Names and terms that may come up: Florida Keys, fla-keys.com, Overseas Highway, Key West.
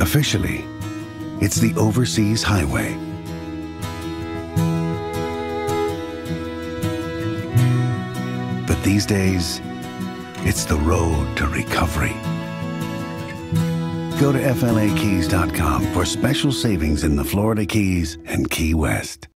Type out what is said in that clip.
Officially, it's the Overseas Highway. But these days, it's the road to recovery. Go to fla-keys.com for special savings in the Florida Keys and Key West.